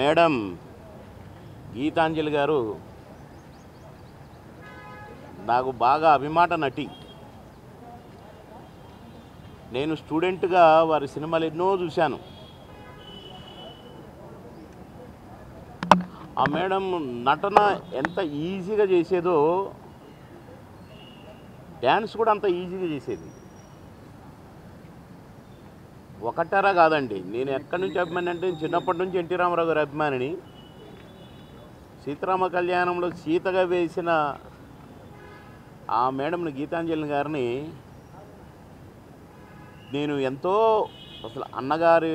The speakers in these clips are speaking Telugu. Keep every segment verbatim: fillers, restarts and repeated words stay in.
మేడం గీతాంజలి గారు నాకు బాగా అభిమాన నటి. నేను స్టూడెంట్ గా వారి సినిమాలు ఎన్నో చూశాను. ఆ మేడం నటన ఎంత ఈజీగా చేసేదో డ్యాన్స్ కూడా అంత ఈజీగా చేసేది. ఒకటరా కాదండి, నేను ఎక్కడి నుంచి అభిమాని అంటే చిన్నప్పటి నుంచి ఎన్టీ రామారావు గారి అభిమానిని. సీతారామ కళ్యాణంలో సీతగా వేసిన ఆ మేడంని గీతాంజలి గారిని నేను ఎంతో అసలు అన్నగారి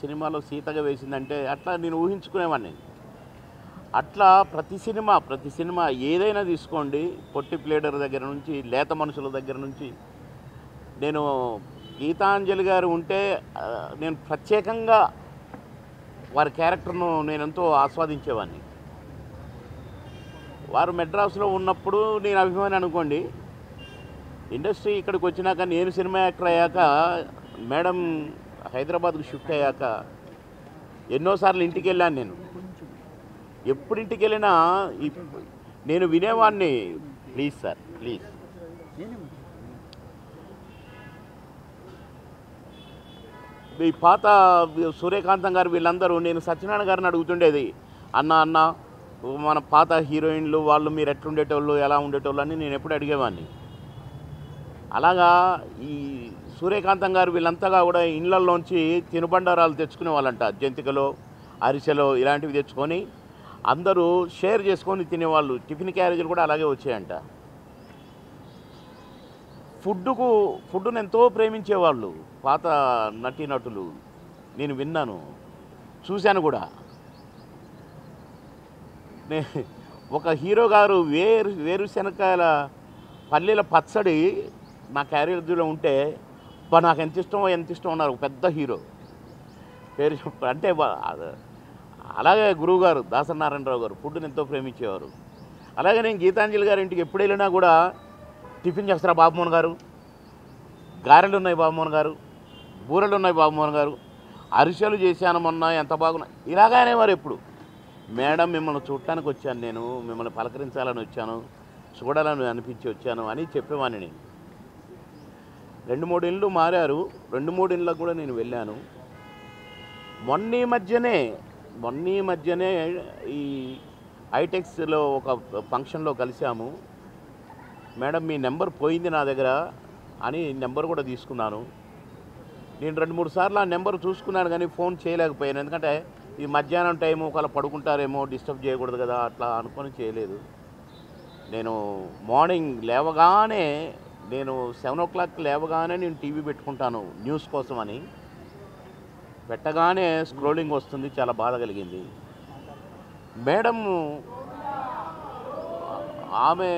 సినిమాలో సీతగా వేసిందంటే అట్లా నేను ఊహించుకునేవాడిని. అట్లా ప్రతి సినిమా ప్రతి సినిమా ఏదైనా తీసుకోండి, పొట్టి ప్లేడర్ దగ్గర నుంచి లేత మనుషుల దగ్గర నుంచి నేను గీతాంజలి గారు ఉంటే నేను ప్రత్యేకంగా వారి క్యారెక్టర్ను నేనెంతో ఆస్వాదించేవాడిని. వారు మెడ్రాస్లో ఉన్నప్పుడు నేను అభిమాని అనుకోండి, ఇండస్ట్రీ ఇక్కడికి వచ్చినాక నేను సినిమా యాక్టర్ అయ్యాక మేడం హైదరాబాద్కు షిఫ్ట్ అయ్యాక ఎన్నోసార్లు ఇంటికి వెళ్ళాను. నేను ఎప్పుడు ఇంటికి వెళ్ళినా నేను వినేవాడిని, ప్లీజ్ సార్ ప్లీజ్, ఈ పాత సూర్యకాంతం గారు వీళ్ళందరూ నేను సత్యనారాయణ గారిని అడుగుతుండేది, అన్న అన్న మన పాత హీరోయిన్లు వాళ్ళు మీరు ఎట్లుండేటోళ్ళు ఎలా ఉండేటోళ్ళు అని నేను ఎప్పుడు అడిగేవాడిని. అలాగా ఈ సూర్యకాంతం గారు వీళ్ళంతగా కూడా ఇళ్ళల్లోంచి తినుబండారాలు తెచ్చుకునే వాళ్ళంట, జంతికలో అరిసెలో ఇలాంటివి తెచ్చుకొని అందరూ షేర్ చేసుకొని తినేవాళ్ళు. టిఫిన్ క్యారేజీలు కూడా అలాగే వచ్చాయంట. ఫుడ్కు ఫుడ్ను ఎంతో ప్రేమించేవాళ్ళు పాత నటీనటులు. నేను విన్నాను, చూశాను కూడా. నే ఒక హీరో గారు వేరు వేరుశనకాయల పల్లీల పచ్చడి నా క్యారేజీలో ఉంటే బా నాకు ఎంత ఇష్టమో ఎంత ఇష్టం అన్నారు. పెద్ద హీరో పేరు అంటే అలాగే గురువుగారు దాసరి నారాయణరావు గారు ఫుడ్ని ఎంతో ప్రేమించేవారు. అలాగే నేను గీతాంజలి గారి ఇంటికి ఎప్పుడు వెళ్ళినా కూడా టిఫిన్ చేస్తారా బాబుమోహన్ గారు, గారెలు ఉన్నాయి బాబుమోహన్ గారు, బూరెలు ఉన్నాయి బాబుమోహన్ గారు, అరిసెలు చేశాను మొన్న ఎంత బాగున్నాయి ఇలాగనే వారు ఎప్పుడు. మేడం మిమ్మల్ని చూడటానికి వచ్చాను, నేను మిమ్మల్ని పలకరించాలని వచ్చాను, చూడాలని అనిపించి వచ్చాను అని చెప్పేవాడిని. నేను రెండు మూడు ఇండ్లు మారారు, రెండు మూడు ఇండ్లకు కూడా నేను వెళ్ళాను. మొన్న ఈ మధ్యనే మొన్న ఈ మధ్యనే ఈ హైటెక్స్లో ఒక ఫంక్షన్లో కలిసాము. మేడం మీ నెంబర్ పోయింది నా దగ్గర అని నెంబర్ కూడా తీసుకున్నాను. నేను రెండు మూడు సార్లు ఆ నెంబర్ చూసుకున్నాను కానీ ఫోన్ చేయలేకపోయాను. ఎందుకంటే ఈ మధ్యాహ్నం టైము ఒకవేళ పడుకుంటారేమో డిస్టర్బ్ చేయకూడదు కదా అట్లా అనుకొని చేయలేదు. నేను మార్నింగ్ లేవగానే నేను సెవెన్ ఓ క్లాక్ లేవగానే నేను టీవీ పెట్టుకుంటాను న్యూస్ కోసం అని. పెట్టగానే స్క్రోలింగ్ వస్తుంది, చాలా బాధ కలిగింది. మేడం ఆమె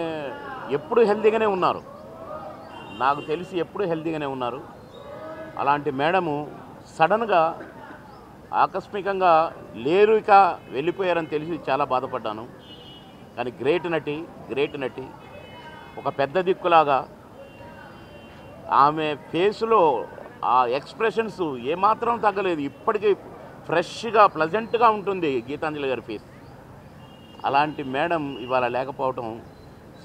ఎప్పుడు హెల్తీగానే ఉన్నారు, నాకు తెలిసి ఎప్పుడు హెల్తీగానే ఉన్నారు. అలాంటి మేడము సడన్గా ఆకస్మికంగా లేరు ఇక వెళ్ళిపోయారని తెలిసి చాలా బాధపడ్డాను. కానీ గ్రేట్ నటి, గ్రేట్ నటి ఒక పెద్ద దిక్కులాగా ఆమె ఫేస్లో ఆ ఎక్స్ప్రెషన్స్ ఏమాత్రం తగ్గలేదు. ఇప్పటికీ ఫ్రెష్గా ప్లెజెంట్గా ఉంటుంది గీతాంజలి గారి ఫేస్. అలాంటి మేడం ఇవాళ లేకపోవటం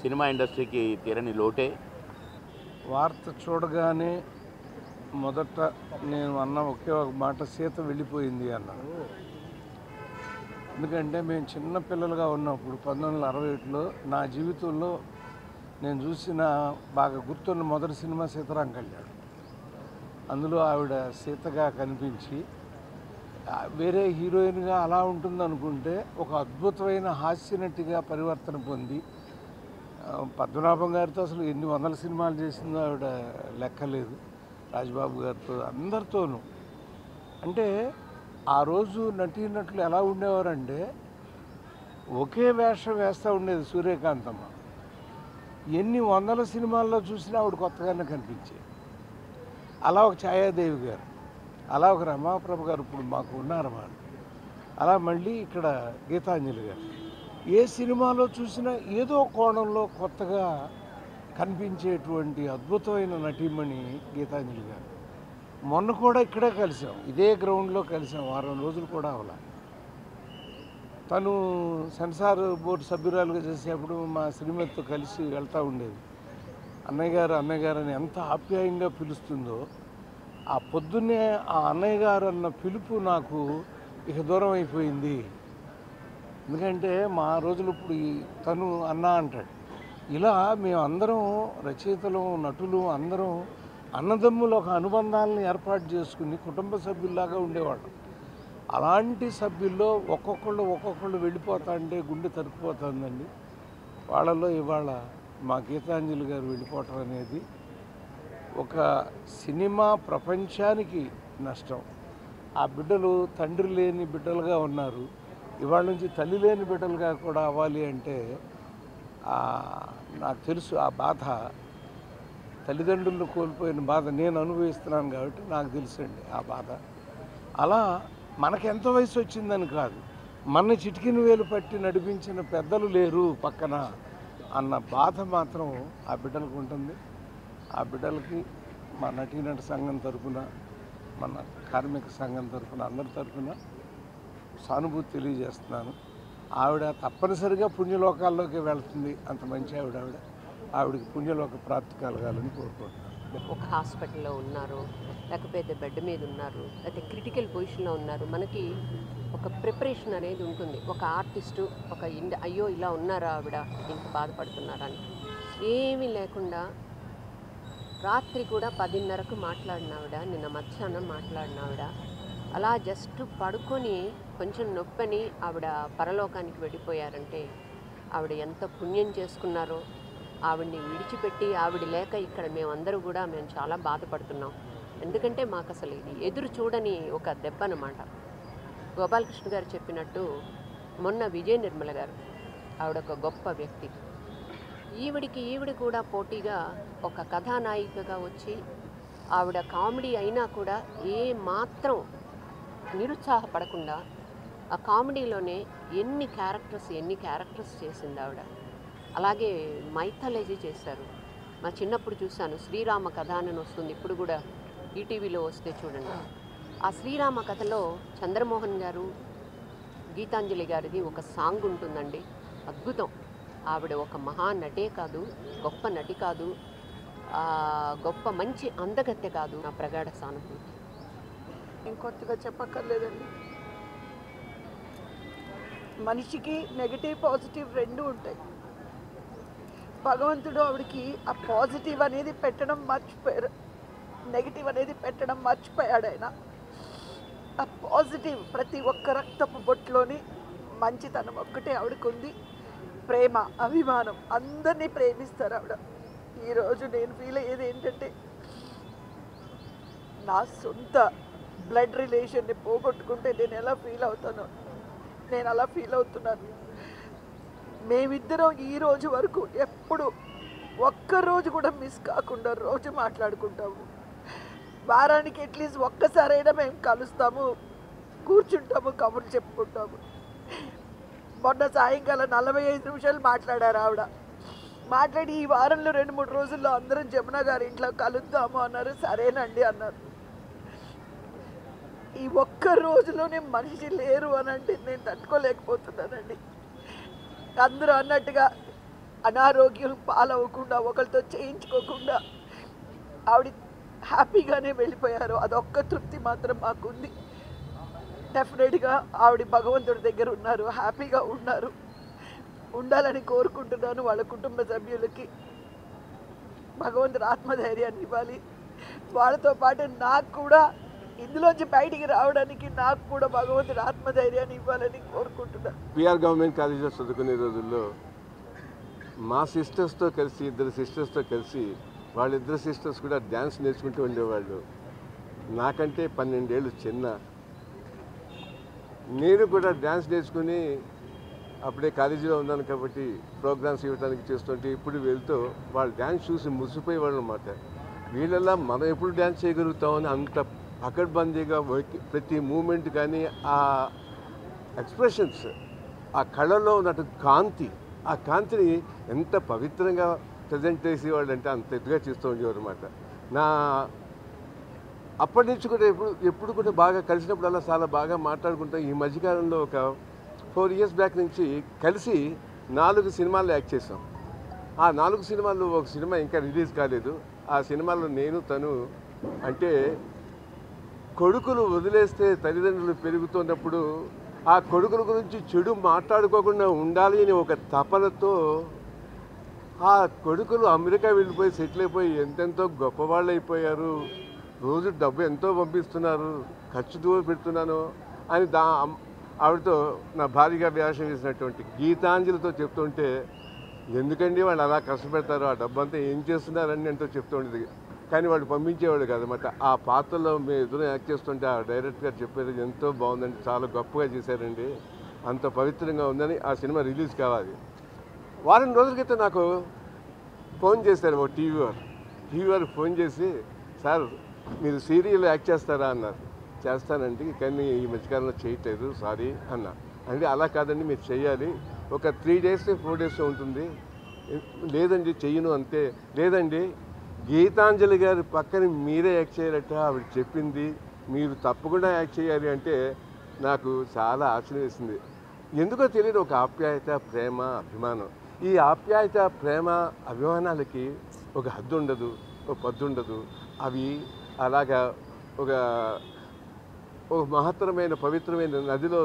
సినిమా ఇండస్ట్రీకి తీరని లోటే. వార్త చూడగానే మొదట నేను అన్న ఒకే ఒక మాట, సీత వెళ్ళిపోయింది అన్నాను. ఎందుకంటే మేము చిన్నపిల్లలుగా ఉన్నప్పుడు పంతొమ్మిది వందల అరవై ఏడులో నా జీవితంలో నేను చూసిన బాగా గుర్తున్న మొదటి సినిమా సీతారామ కళ్యాణం. అందులో ఆవిడ సీతగా కనిపించి వేరే హీరోయిన్గా అలా ఉంటుందనుకుంటే ఒక అద్భుతమైన హాస్యనటిగా పరివర్తన పొంది పద్మనాభం గారితో అసలు ఎన్ని వందల సినిమాలు చేసిందో ఆవిడ లెక్కలేదు, రాజబాబు గారితో అందరితోనూ. అంటే ఆ రోజు నటీనటులు ఎలా ఉండేవారంటే ఒకే వేషం వేస్తూ ఉండేది సూర్యకాంతమ్మ. ఎన్ని వందల సినిమాల్లో చూసినా ఆవిడ కొత్తగానే కనిపించేది. అలా ఒక ఛాయాదేవి గారు, అలా ఒక రమాప్రభ గారు ఇప్పుడు మాకు ఉన్నారు, అలా మళ్ళీ ఇక్కడ గీతాంజలి గారు. ఏ సినిమాలో చూసినా ఏదో కోణంలో కొత్తగా కనిపించేటువంటి అద్భుతమైన నటీమణి గీతాంజలి గారు. మొన్న కూడా ఇక్కడే కలిసాం, ఇదే గ్రౌండ్లో కలిసాం, వారం రోజులు కూడా అవలా. तुम सेंसार बोर्ड सभ्युरा श्रीमति तो कल वेल्ता उड़े अन्नगार अन्नगार एंत आप्यायंगा पिलुस्तुंदो आ पोद्दुने आ अन्नगार अन्न पिलुपु नाकु इक दूरम अयिपोयिंदी एंदुकंटे मा रोजुलु इप्पुडु तनु अन्न अंटाडु इला मेमंदरम रचयितलु नटुलु अंदरम अन्नदम्मुल ओक अनुबंधालनु एर्पाटु चेसुकुनि कुटुंब सभ्युल्लागा उंडेवाडु अलांटि सभ्युल्लो ओक्कोक्कळ्ळु ओक्कोक्कळ्ळु वेल्लिपोतांटे गुंडे तरिकिपोतुंदंडि वाळ्ळलो इवाळ మా గీతాంజలి గారు వెళ్ళిపోవటం అనేది ఒక సినిమా ప్రపంచానికి నష్టం. ఆ బిడ్డలు తండ్రి లేని బిడ్డలుగా ఉన్నారు. ఇవాళ నుంచి తల్లి లేని బిడ్డలుగా కూడా అవ్వాలి అంటే ఆ నాకు తెలుసు ఆ బాధ, తల్లిదండ్రులను కోల్పోయిన బాధ నేను అనుభవిస్తున్నాను కాబట్టి నాకు తెలుసండి ఆ బాధ. అలా మనకి ఎంత వయసు వచ్చిందని కాదు, మన చిటికిని వేలు పట్టి నడిపించిన పెద్దలు లేరు పక్కన అన్న బాధ మాత్రం ఆ బిడ్డలకు ఉంటుంది. ఆ బిడ్డలకి మా నటీనట సంఘం తరఫున మన కార్మిక సంఘం తరఫున అందరి తరఫున సానుభూతి తెలియజేస్తున్నాను. ఆవిడ తప్పనిసరిగా పుణ్యలోకాల్లోకి వెళ్తుంది, అంత మంచి ఆవిడ ఆవిడ ఆవిడకి పుణ్యలోక ప్రాప్తి కలగాలని కోరుకుంటున్నాను. ఒక హాస్పిటల్లో ఉన్నారు, లేకపోతే బెడ్ మీద ఉన్నారు, లేకపోతే క్రిటికల్ పొజిషన్లో ఉన్నారు. మనకి ఒక ప్రిపరేషన్ అనేది ఉంటుంది. ఒక ఆర్టిస్టు ఒక ఇండ అయ్యో ఇలా ఉన్నారా ఆవిడ ఇంత బాధపడుతున్నారని ఏమీ లేకుండా రాత్రి కూడా పదిన్నరకు మాట్లాడిన ఆవిడ, నిన్న మధ్యాహ్నం మాట్లాడిన ఆవిడ అలా జస్ట్ పడుకొని కొంచెం నొప్పని ఆవిడ పరలోకానికి వెళ్ళిపోయారంటే ఆవిడ ఎంత పుణ్యం చేసుకున్నారో. ఆవిడని విడిచిపెట్టి ఆవిడ లేక ఇక్కడ మేమందరూ కూడా మేము చాలా బాధపడుతున్నాం. ఎందుకంటే మాకు అసలు ఇది ఎదురు చూడని ఒక దెబ్బ అన్నమాట. గోపాలకృష్ణ గారు చెప్పినట్టు మొన్న విజయ నిర్మల గారు ఆవిడ ఒక గొప్ప వ్యక్తి. ఈవిడికి ఈవిడ కూడా పోటీగా ఒక కథానాయికగా వచ్చి ఆవిడ కామెడీ అయినా కూడా ఏ మాత్రం నిరుత్సాహపడకుండా ఆ కామెడీలోనే ఎన్ని క్యారెక్టర్స్ ఎన్ని క్యారెక్టర్స్ చేసింది ఆవిడ. అలాగే మైథాలజీ చేశారు. మా చిన్నప్పుడు చూశాను, శ్రీరామ కథ అని వస్తుంది, ఇప్పుడు కూడా ఈటీవీలో వస్తే చూడండి. ఆ శ్రీరామ కథలో చంద్రమోహన్ గారు గీతాంజలి గారిది ఒక సాంగ్ ఉంటుందండి, అద్భుతం. ఆవిడ ఒక మహానటే కాదు, గొప్ప నటి కాదు, గొప్ప మంచి అందగత్తె కాదు. నా ప్రగాఢ సానుభూతి. ఇంకొత్తగా చెప్పక్కర్లేదండి, మనిషికి నెగిటివ్ పాజిటివ్ రెండు ఉంటాయి. భగవంతుడు ఆవిడకి ఆ పాజిటివ్ అనేది పెట్టడం మర్చిపోయారు, నెగిటివ్ అనేది పెట్టడం మర్చిపోయాడు ఆయన. ఆ పాజిటివ్ ప్రతి ఒక్క రక్తపు బొట్లోని మంచితనం ఒక్కటే ఆవిడకుంది. ప్రేమ, అభిమానం, అందరినీ ప్రేమిస్తారు ఆవిడ. ఈరోజు నేను ఫీల్ అయ్యేది ఏంటంటే నా సొంత బ్లడ్ రిలేషన్ని పోగొట్టుకుంటే నేను ఎలా ఫీల్ అవుతానో నేను అలా ఫీల్ అవుతున్నాను. మేమిద్దరం ఈ రోజు వరకు ఎప్పుడు ఒక్కరోజు కూడా మిస్ కాకుండా రోజు మాట్లాడుకుంటాము. వారానికి అట్లీస్ట్ ఒక్కసారైనా మేము కలుస్తాము, కూర్చుంటాము, కబుర్లు చెప్పుకుంటాము. మొన్న సాయంకాలం నలభై ఐదు నిమిషాలు మాట్లాడారు ఆవిడ. మాట్లాడి ఈ వారంలో రెండు మూడు రోజుల్లో అందరం జమున గారి ఇంట్లో కలుద్దాము అన్నారు. సరేనండి అన్నారు. ఈ ఒక్క రోజులోనే మనిషి లేరు అని అంటే నేను తట్టుకోలేకపోతున్నానండి. అందరూ అన్నట్టుగా అనారోగ్యం పాలవ్వకుండా ఒకరితో చేయించుకోకుండా ఆవిడ హ్యాపీగానే వెళ్ళిపోయారు. అదొక్క తృప్తి మాత్రం మాకుంది. డెఫినెట్గా ఆవిడ భగవంతుడి దగ్గర ఉన్నారు, హ్యాపీగా ఉన్నారు, ఉండాలని కోరుకుంటున్నాను. వాళ్ళ కుటుంబ సభ్యులకి భగవంతుడు ఆత్మధైర్యాన్ని ఇవ్వాలి. వాళ్ళతో పాటు నాకు కూడా ఇందులోంచి బయటికి రావడానికి నాకు కూడా భగవంతుడు ఆత్మధైర్యాన్ని ఇవ్వాలని కోరుకుంటున్నాను. పిఆర్ గవర్నమెంట్ కాలేజీలో చదువుకునే రోజుల్లో మా సిస్టర్స్తో కలిసి ఇద్దరు సిస్టర్స్తో కలిసి వాళ్ళిద్దరు సిస్టర్స్ కూడా డ్యాన్స్ నేర్చుకుంటూ ఉండేవాళ్ళు. నాకంటే పన్నెండేళ్ళు చిన్న నేను కూడా డ్యాన్స్ నేర్చుకుని అప్పుడే కాలేజీలో ఉన్నాను కాబట్టి ప్రోగ్రామ్స్ ఇవ్వడానికి చేస్తుంటే ఇప్పుడు వెళ్తూ వాళ్ళు డ్యాన్స్ చూసి మురిసిపోయేవాళ్ళు అన్నమాట. వీళ్ళలా మనం ఎప్పుడు డ్యాన్స్ చేయగలుగుతామని అంత పకడ్బందీగా ప్రతి మూమెంట్ కానీ ఆ ఎక్స్ప్రెషన్స్ ఆ కళలో ఉన్నట్టు కాంతి ఆ కాంతిని ఎంత పవిత్రంగా ప్రజెంట్ చేసేవాళ్ళు అంటే అంత ఇదిగా చేస్తూ ఉండేవారు అనమాట. నా అప్పటి నుంచి కూడా ఎప్పుడు ఎప్పుడు కూడా బాగా కలిసినప్పుడు అలా చాలా బాగా మాట్లాడుకుంటాం. ఈ మధ్యకాలంలో ఒక फोर इयर्स बैक नीचे कल नाग सिनेमा याक्ट आ नाग सिनेमा इंका रिलीज़ कालेदु आ सिनेमा नेनु तनु अंटे కొడుకులు వదిలేస్తే తల్లిదండ్రులు పెరుగుతున్నప్పుడు ఆ కొడుకుల గురించి చెడు మాట్లాడకోకుండా ఉండాలి అని ఒక తపనతో ఆ కొడుకులు అమెరికా వెళ్ళిపోయి సెటిల్ అయిపోయి ఎంతెంతో గొప్పవాళ్ళు అయిపోయారు రోజు డబ్బు ఎంతో పంపిస్తున్నారు ఖర్చు దూరం పెడుతున్నాను అని ఆవిడతో నా భారీగా వ్యాసం చేసినటువంటి గీతాంజలితో చెప్తుంటే ఎందుకండి వాళ్ళు అలా కష్టపెడతారు ఆ డబ్బంతా ఏం చేస్తున్నారు అని అంటూ చెప్తుండేది కానీ వాళ్ళు పంపించేవాడు కాదన్నమాట ఆ పాత్రలో మీరు ఎదురు యాక్ట్ చేస్తుంటే ఆ డైరెక్టర్ చెప్పేది ఎంతో బాగుందండి చాలా గొప్పగా చేశారండి అంత పవిత్రంగా ఉందని ఆ సినిమా రిలీజ్ కావాలి వారం రోజుల క్రితం నాకు ఫోన్ చేశారు ఒక టీవీ వారు టీవీ వారు ఫోన్ చేసి సార్ మీరు సీరియల్ యాక్ట్ చేస్తారా అన్నారు చేస్తానండి కానీ ఈ మధ్యకాలంలో చేయట్లేదు సారీ అన్నా అంటే అలా కాదండి మీరు చేయాలి ఒక త్రీ డేస్ ఫోర్ డేస్ ఉంటుంది లేదండి చెయ్యను అంతే లేదండి గీతాంజలి గారి పక్కన మీరే యాక్ట్ చేయాలట ఆవిడ చెప్పింది మీరు తప్పకుండా యాక్ట్ చేయాలి అంటే నాకు చాలా ఆశ్చర్యం వేసింది ఎందుకో తెలియదు ఒక ఆప్యాయత ప్రేమ అభిమానం ఈ ఆప్యాయత ప్రేమ అభిమానాలకి ఒక హద్దు ఉండదు ఒక పద్దు ఉండదు అవి అలాగా ఒక ఒక మహత్తరమైన పవిత్రమైన నదిలో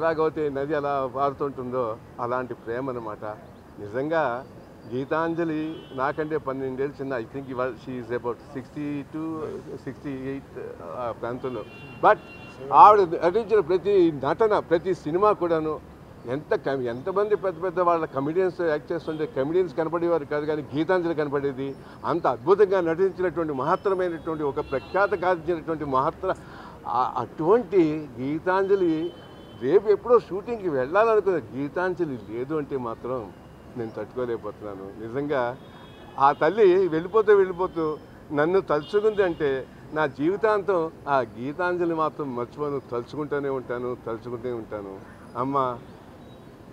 ఎలాగైతే నది అలా పారుతుంటుందో అలాంటి ప్రేమ అన్నమాట నిజంగా గీతాంజలి నాకంటే పన్నెండేళ్ళు చిన్న ఐ థింక్ ఇవాళ she is about sixty two sixty eight ఆ ప్రాంతంలో బట్ ఆవిడ నటించిన ప్రతి నటన ప్రతి సినిమా కూడాను ఎంత ఎంతమంది పెద్ద పెద్ద వాళ్ళ కమెడియన్స్ యాక్ట్ చేస్తుంటే కమెడియన్స్ కనపడేవారు కాదు కానీ గీతాంజలి కనపడేది అంత అద్భుతంగా నటించినటువంటి మహత్తరమైనటువంటి ఒక ప్రఖ్యాత గాంచినటువంటి మహత్తర అటువంటి గీతాంజలి రేపు ఎప్పుడో షూటింగ్కి వెళ్ళాలనుకున్న గీతాంజలి లేదు అంటే మాత్రం నేను తట్టుకోలేకపోతున్నాను నిజంగా ఆ తల్లి వెళ్ళిపోతూ వెళ్ళిపోతూ నన్ను తలుచుకుంది అంటే నా జీవితాంతం ఆ గీతాంజలి మాత్రం మర్చిపోను తలుచుకుంటూనే ఉంటాను తలుచుకుంటూనే ఉంటాను అమ్మ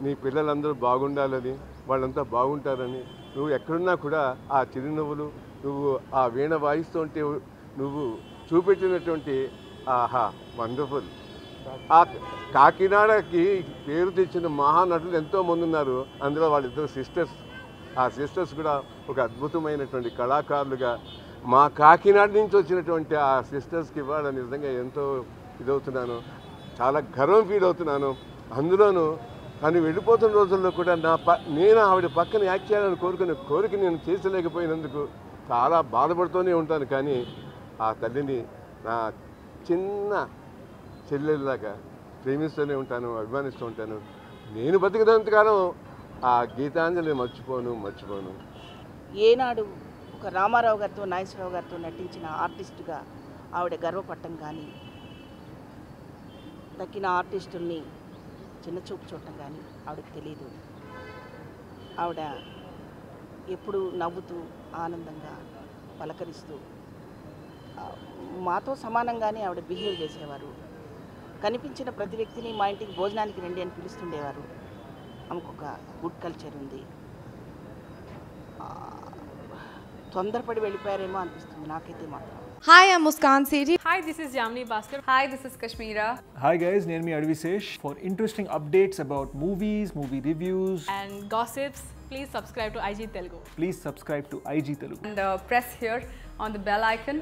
నీ పిల్లలందరూ బాగుండాలని వాళ్ళంతా బాగుంటారని నువ్వు ఎక్కడున్నా కూడా ఆ చిరునవ్వులు నువ్వు ఆ వీణ వాయిస్తూ ఉంటే నువ్వు చూపెట్టినటువంటి ఆహా వండర్ఫుల్ ఆ కాకినాడకి పేరు తెచ్చిన మహానటులు ఎంతోమంది ఉన్నారు అందులో వాళ్ళిద్దరు సిస్టర్స్ ఆ సిస్టర్స్ కూడా ఒక అద్భుతమైనటువంటి కళాకారులుగా మా కాకినాడ నుంచి వచ్చినటువంటి ఆ సిస్టర్స్కి ఇవాళ నిజంగా ఎంతో ఇదవుతున్నాను చాలా గర్వం ఫీల్ అవుతున్నాను అందులోనూ తను వెళ్ళిపోతున్న రోజుల్లో కూడా నా ప నేను ఆవిడ పక్కన యాక్ట్ చేయాలని కోరుకునే కోరిక నేను చేసలేకపోయినందుకు చాలా బాధపడుతూనే ఉంటాను కానీ ఆ తల్లిని నా చిన్న చెల్లెళ్ళలాగా ప్రేమిస్తూనే ఉంటాను అభిమానిస్తూ ఉంటాను నేను బతికినంతకాలం ఆ గీతాంజలిని మర్చిపోను మర్చిపోను ఏనాడు ఒక రామారావు గారితో నాగేశ్వరరావు గారితో నటించిన ఆర్టిస్టుగా ఆవిడ గర్వపడటం కానీ తక్కిన ఆర్టిస్టుల్ని చిన్న చూపు చూడటం కానీ ఆవిడకి తెలియదు ఆవిడ ఎప్పుడు నవ్వుతూ ఆనందంగా పలకరిస్తూ మాతో సమానంగానే ఆవిడ బిహేవ్ చేసేవారు కనిపించిన ప్రతి వ్యక్తిని మా ఇంటికి భోజనానికి రండి అని పిలుస్తుండేవారు ఆమెకు ఒక గుడ్ కల్చర్ ఉంది తొందరపడి వెళ్ళిపోయారేమో అనిపిస్తుంది నాకైతే మాత్రం Hi, I'm Muskan Sethi. Hi, this is Yamini Bhaskar. Hi, this is Kashmira. Hi guys, Nirmi Advisesh. For interesting updates about movies, movie reviews and gossips, please subscribe to I G Telugu. Please subscribe to I G Telugu. And uh, press here on the bell icon.